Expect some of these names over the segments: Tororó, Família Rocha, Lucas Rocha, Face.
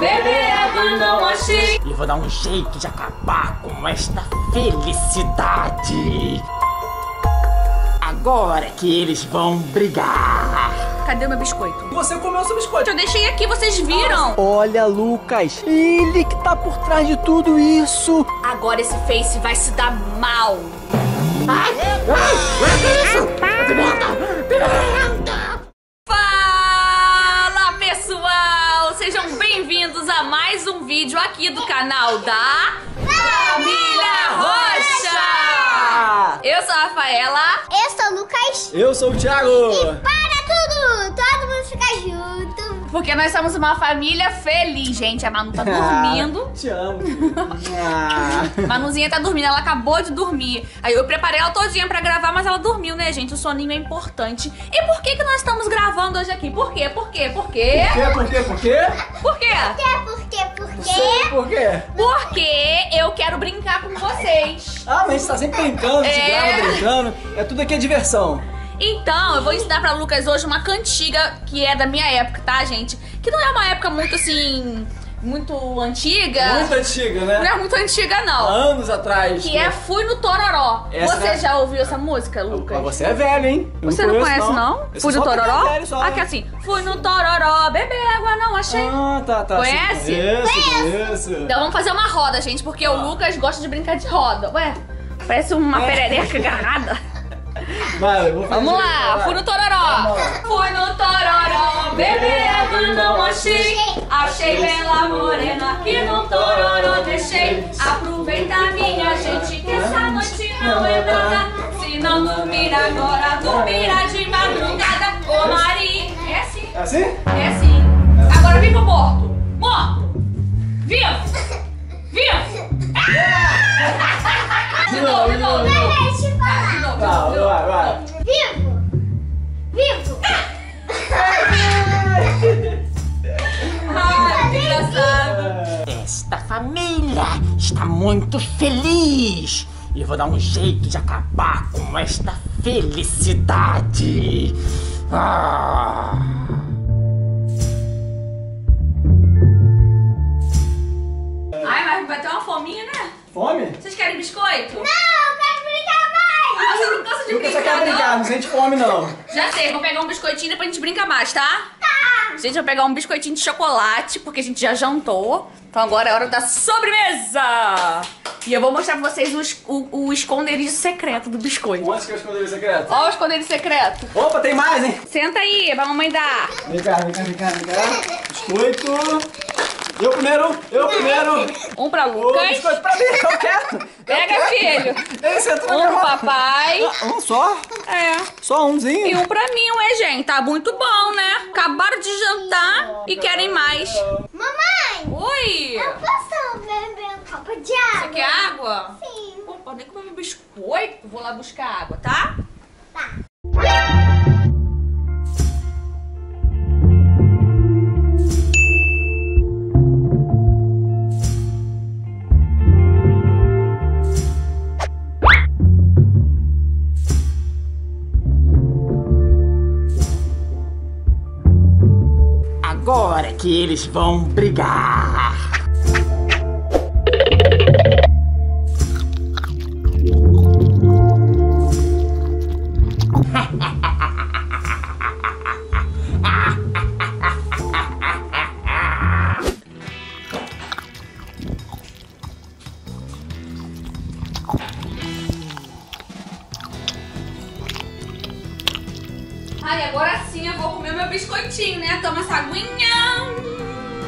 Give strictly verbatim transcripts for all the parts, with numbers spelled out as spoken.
beber água não achei. E vou dar um jeito de acabar com esta felicidade. Agora que eles vão brigar. Cadê meu biscoito? Você comeu seu biscoito. Eu deixei aqui, vocês viram? Olha, Lucas, ele que tá por trás de tudo isso. Agora esse Face vai se dar mal. Ai, ai, que é isso? Fala, pessoal! Sejam bem-vindos a mais um vídeo aqui do canal da Família Rocha! Eu sou a Rafaela. Eu sou o Lucas. Eu sou o Thiago. E para tudo! Todo mundo fica junto! Porque nós somos uma família feliz, gente. A Manu tá dormindo. Ah, te amo. Ah. Manuzinha tá dormindo, ela acabou de dormir. Aí eu preparei ela todinha pra gravar, mas ela dormiu, né, gente? O soninho é importante. E por que que nós estamos gravando hoje aqui? Por quê? Por quê? Por quê? Por quê? Por quê? Por quê? Por quê? Por quê? Por quê? Por quê? Porque eu quero brincar com vocês. Ah, mas a gente tá sempre brincando, é... se grava brincando. É tudo aqui é diversão. Então, eu vou ensinar pra Lucas hoje uma cantiga que é da minha época, tá, gente? Que não é uma época muito, assim, muito antiga. Muito antiga, né? Não é muito antiga, não. Há anos atrás. Que né? é Fui no Tororó. Essa você é... já ouviu essa música, Lucas? Você é velho, hein? Eu você não, não conhece, não? não? Fui no Tororó? É velho, só, ah, que assim, Fui no Tororó, bebê água, não achei. Ah, tá, tá. Conhece? Conheço, conheço. Então vamos fazer uma roda, gente, porque ah. o Lucas gosta de brincar de roda. Ué, parece uma é. perereca agarrada. Vai, vou Vamos lá, vai. Fui no Tororó. Fui no Tororó, bebê água não achei. Achei bela morena que no Tororó deixei. Aproveita minha gente que essa noite não é nada. Se não dormir agora, dormirá de madrugada. Ô Mari, é assim? É assim? É assim. Agora vem pro morto. Morto. Vivo. Vivo. Ah! De novo, de novo, de novo. Não, não, vai, vai. Vivo! Vivo! Ai, que engraçado! Esta família está muito feliz! E eu vou dar um jeito de acabar com esta felicidade! Ah. Ai, mas vai ter uma fominha, né? Fome? Vocês querem biscoito? Não! Ah, você não cansa de brincar, não? Você quer brincar, não sente fome, não. Já sei, vou pegar um biscoitinho pra gente brincar mais, tá? Tá! Gente, vou pegar um biscoitinho de chocolate, porque a gente já jantou. Então agora é hora da sobremesa! E eu vou mostrar pra vocês o, o, o esconderijo secreto do biscoito. Onde que é o esconderijo secreto? Ó o esconderijo secreto. Opa, tem mais, hein? Senta aí, pra mamãe dar. Vem cá, vem cá, vem cá, vem cá. Biscoito. Eu primeiro, eu primeiro. Um pra Lucas. Um biscoito pra mim, eu quero. Pega, eu quero. Filho. Esse é tudo um pro papai. Um só? É. Só umzinho? E um pra mim, ué, gente. Tá muito bom, né? Acabaram de jantar oh, e querem mais. Mamãe. Oi. Eu posso beber um copo de água? Você quer água? Sim. Pô, pode nem comer meu biscoito. Vou lá buscar água, tá? Tá. Agora que eles vão brigar. Ai, agora sim eu vou comer meu biscoitinho, né? Toma essa aguinha.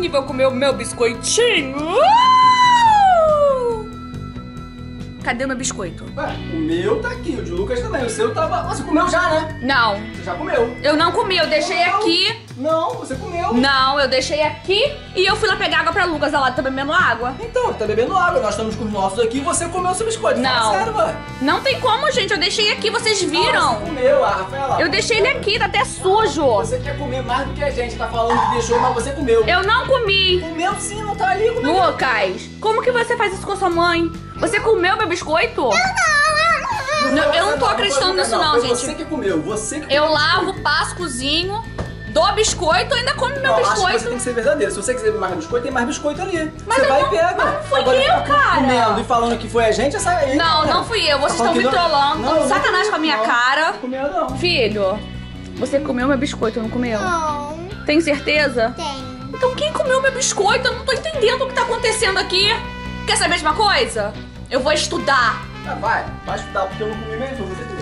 E vou comer o meu biscoitinho. Uh! Cadê o meu biscoito? Ué, o meu tá aqui, o de Lucas também. O seu tava... Você comeu já, né? Não. Você já comeu. Eu não comi, eu deixei não, aqui. Não, você comeu. Não, eu deixei aqui e eu fui lá pegar água pra Lucas. Ela tá bebendo água. Então, tá bebendo água. Nós estamos com os nossos aqui e você comeu o seu biscoito. Não. Sério, mano. Não tem como, gente. Eu deixei aqui, vocês viram. Você comeu, Rafaela. Eu deixei ele aqui, tá até sujo. Você quer comer mais do que a gente. Tá falando que deixou, mas você comeu. Eu não comi. Comeu sim, não tá ali comendo. Lucas, como que você faz isso com a sua mãe? Você comeu meu biscoito? Eu não. Eu não tô acreditando nisso não, gente. Você que comeu, você que comeu. Eu lavo, passo, cozinho. do biscoito, ainda come meu não, biscoito. Acho que você tem que ser verdadeiro. Se você quiser mais biscoito, tem mais biscoito ali. Mas você vai não, e pega. Mas não fui agora eu, cara. Comendo e falando que foi a gente, essa aí. Não, cara. Não fui eu. Vocês tá estão me trollando. Não, não, sacanagem não, com a minha não, cara. Não comeu, não. Filho, você comeu meu biscoito, não comeu? Não. Tem certeza? Tenho. Então quem comeu meu biscoito? Eu não tô entendendo o que tá acontecendo aqui. Quer saber de uma coisa? Eu vou estudar. Ah, vai. Vai estudar, porque eu não comi mesmo, você entendeu?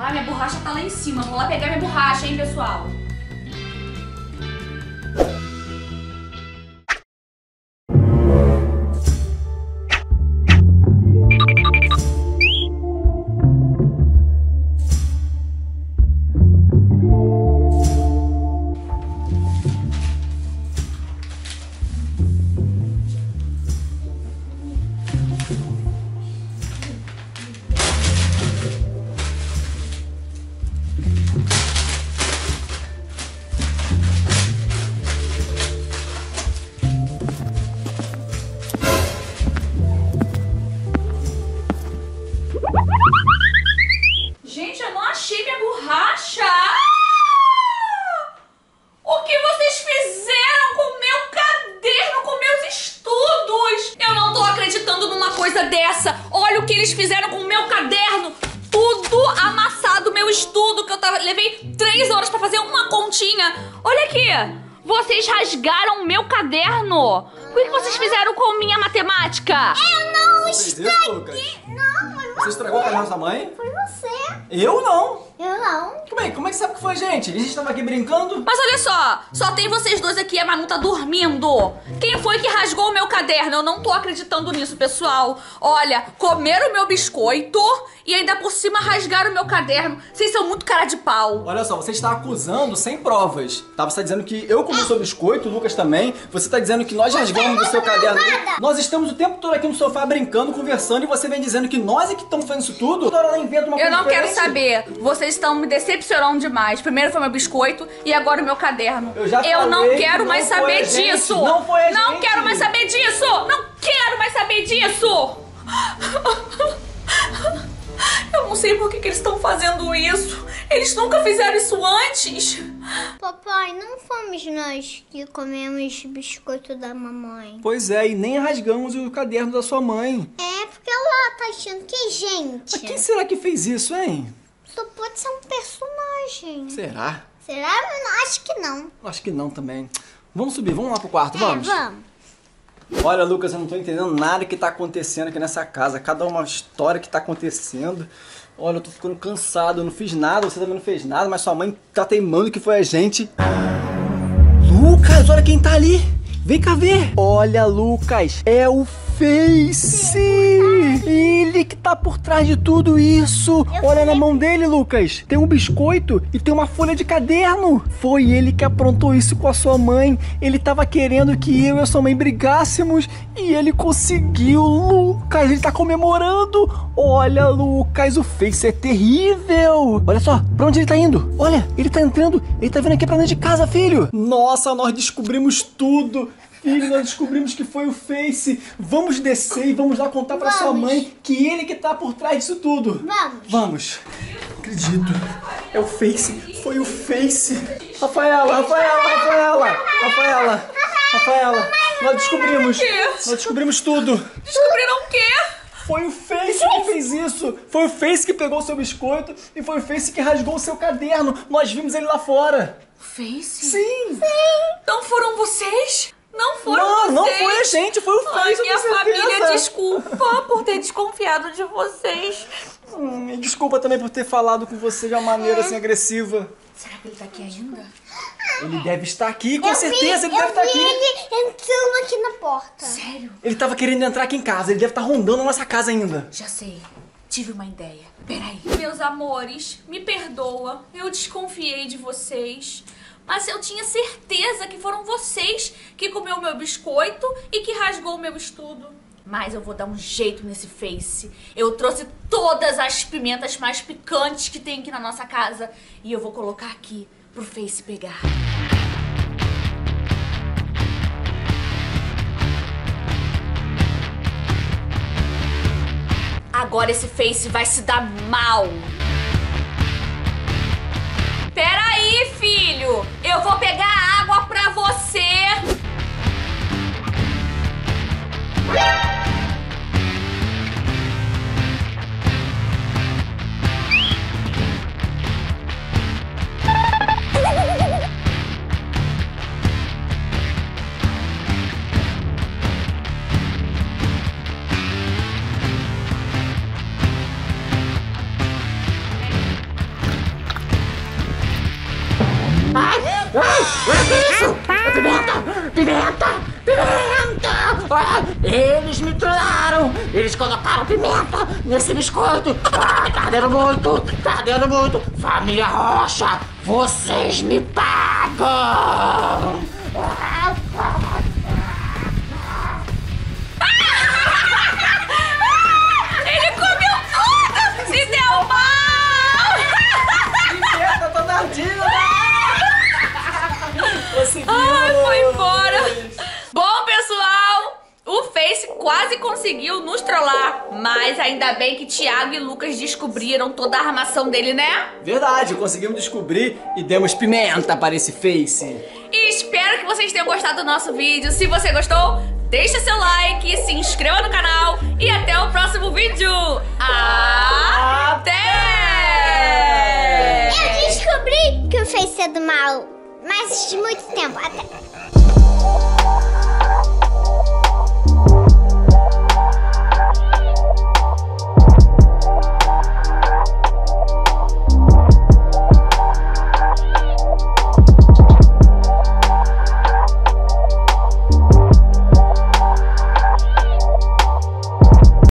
Ah, minha borracha tá lá em cima. Vou lá pegar minha borracha, hein, pessoal? Olha o que eles fizeram com o meu caderno. Tudo amassado, meu estudo, que eu tava, levei três horas pra fazer uma continha. Olha aqui, vocês rasgaram o meu caderno. O que vocês fizeram com minha matemática? Eu não estraguei. Não, eu não. Você estragou o caderno da mãe? Foi você. Eu não. Eu não. Como é, como é que sabe que foi a gente? A gente tava aqui brincando. Mas olha só, só tem vocês dois aqui, a Manu tá dormindo. Quem foi que rasgou o meu caderno? Eu não tô acreditando nisso, pessoal. Olha, comeram o meu biscoito e ainda por cima rasgaram o meu caderno. Vocês são muito cara de pau. Olha só, você está acusando sem provas, tá? Você tá dizendo que eu comi o seu biscoito, o Lucas também. Você tá dizendo que nós rasgamos o seu caderno. Nós estamos o tempo todo aqui no sofá brincando, conversando, e você vem dizendo que nós é que estamos fazendo isso tudo? Toda hora ela inventa uma coisa. Eu não quero saber. Vocês estão me decepcionando demais. Primeiro foi meu biscoito e agora o meu caderno. Eu, já eu não quero não mais saber disso. Não foi a Não gente. quero mais saber disso. Não quero mais saber disso. Eu não sei por que, que eles estão fazendo isso. Eles nunca fizeram isso antes. Papai, não fomos nós que comemos biscoito da mamãe. Pois é, e nem rasgamos o caderno da sua mãe. É, porque ela tá achando que é gente. Mas quem será que fez isso, hein? Só pode ser um personagem. Será? Será? Acho que não. Acho que não também. Vamos subir, vamos lá pro quarto, é, vamos? vamos. Olha, Lucas, eu não tô entendendo nada que tá acontecendo aqui nessa casa. Cada uma história que tá acontecendo. Olha, eu tô ficando cansado, eu não fiz nada, você também não fez nada, mas sua mãe tá teimando que foi a gente. Lucas, olha quem tá ali. Vem cá ver. Olha, Lucas, é o Face. Ele que tá por trás de tudo isso. Olha na mão dele, Lucas. Tem um biscoito e tem uma folha de caderno. Foi ele que aprontou isso com a sua mãe. Ele tava querendo que eu e a sua mãe brigássemos e ele conseguiu. Lucas, ele tá comemorando. Olha, Lucas, o Face é terrível. Olha só, pra onde ele tá indo? Olha, ele tá entrando. Ele tá vindo aqui pra dentro de casa, filho. Nossa, nós descobrimos tudo. Filho, nós descobrimos que foi o Face. Vamos descer e vamos lá contar pra vamos. sua mãe que ele que tá por trás disso tudo. Vamos. Vamos. Acredito. É o Face. Foi o Face. Rafaela, Rafaela, Rafaela. Rafaela, Rafaela. Nós descobrimos. Nós descobrimos tudo. Descobriram o quê? Foi o Face que fez isso. Foi o Face que pegou o seu biscoito e foi o Face que rasgou o seu caderno. Nós vimos ele lá fora. O Face? Sim. Sim. Então foram vocês? Não foram não, vocês. Não, foi a gente, foi o Face. Ai, minha família, desculpa por ter desconfiado de vocês. Hum, desculpa também por ter falado com você de uma maneira assim agressiva. Será que ele tá aqui ainda? Ele deve estar aqui, com eu certeza vi, ele deve estar vi aqui. Ele entrando aqui na porta. Sério? Ele tava querendo entrar aqui em casa, ele deve estar rondando a nossa casa ainda. Já sei. Tive uma ideia. Peraí. Meus amores, me perdoa. Eu desconfiei de vocês. Mas eu tinha certeza que foram vocês que comeu o meu biscoito e que rasgou o meu estudo. Mas eu vou dar um jeito nesse Face. Eu trouxe todas as pimentas mais picantes que tem aqui na nossa casa. E eu vou colocar aqui pro Face pegar. Agora esse Face vai se dar mal. Pera aí, filho. Eu vou pegar água pra você. Eles me trollaram! Eles colocaram pimenta nesse biscoito! Ah, tá ardendo muito! Tá ardendo muito! Família Rocha, vocês me pagam! Ah, ah. Ele comeu tudo! Se deu mal! Pimenta, tô ardida! Ai, foi embora! Bom, pessoal, o Face quase conseguiu nos trollar, mas ainda bem que Thiago e Lucas descobriram toda a armação dele, né? Verdade, conseguimos descobrir e demos pimenta para esse Face. E espero que vocês tenham gostado do nosso vídeo. Se você gostou, deixa seu like, se inscreva no canal e até o próximo vídeo. Até! Eu descobri que o Face é do mal, mas de muito tempo até... Oh,